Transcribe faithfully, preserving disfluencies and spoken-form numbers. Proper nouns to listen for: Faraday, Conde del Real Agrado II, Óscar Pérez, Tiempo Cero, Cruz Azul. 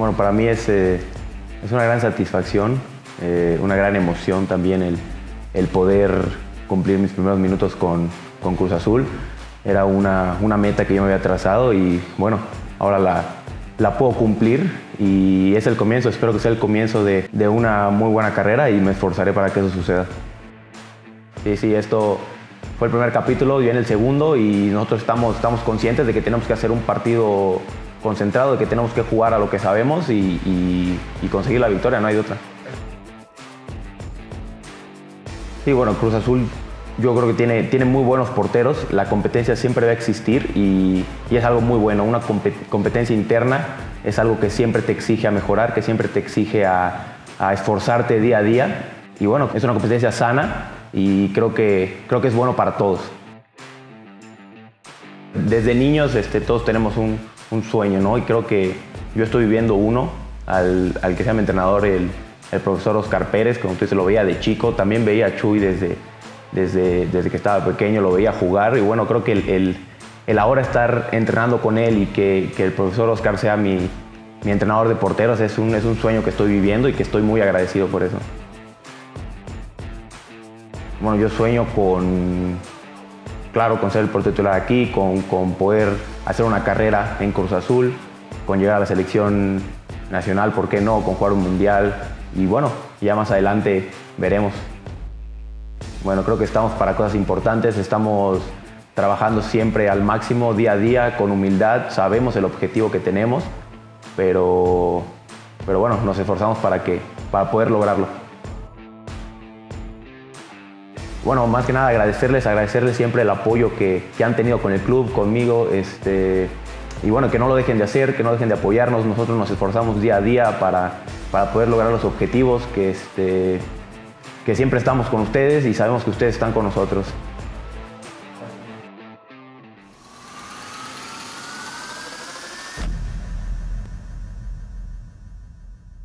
Bueno, para mí es, eh, es una gran satisfacción, eh, una gran emoción también el, el poder cumplir mis primeros minutos con, con Cruz Azul. Era una, una meta que yo me había trazado y bueno, ahora la, la puedo cumplir y es el comienzo, espero que sea el comienzo de, de una muy buena carrera y me esforzaré para que eso suceda. Sí, sí, esto fue el primer capítulo, viene el segundo y nosotros estamos, estamos conscientes de que tenemos que hacer un partido concentrado, de que tenemos que jugar a lo que sabemos y, y, y conseguir la victoria, no hay de otra. Sí, bueno, Cruz Azul yo creo que tiene, tiene muy buenos porteros, la competencia siempre va a existir y, y es algo muy bueno, una competencia interna es algo que siempre te exige a mejorar, que siempre te exige a, a esforzarte día a día y bueno, es una competencia sana y creo que, creo que es bueno para todos. Desde niños este, todos tenemos un, un sueño, ¿no? Y creo que yo estoy viviendo uno, al, al que sea mi entrenador, el, el profesor Óscar Pérez, como usted se lo veía de chico, también veía a Chuy desde, desde, desde que estaba pequeño, lo veía jugar y bueno, creo que el, el, el ahora estar entrenando con él y que, que el profesor Óscar sea mi, mi entrenador de porteros es un, es un sueño que estoy viviendo y que estoy muy agradecido por eso. Bueno, yo sueño con, claro, con ser el portero titular aquí, con, con poder hacer una carrera en Cruz Azul, con llegar a la selección nacional, ¿por qué no? Con jugar un mundial y bueno, ya más adelante veremos. Bueno, creo que estamos para cosas importantes, estamos trabajando siempre al máximo, día a día, con humildad, sabemos el objetivo que tenemos, pero, pero bueno, nos esforzamos para, que, para poder lograrlo. Bueno, más que nada agradecerles, agradecerles siempre el apoyo que, que han tenido con el club, conmigo, este, y bueno, que no lo dejen de hacer, que no dejen de apoyarnos, nosotros nos esforzamos día a día para, para poder lograr los objetivos, que, este, que siempre estamos con ustedes y sabemos que ustedes están con nosotros.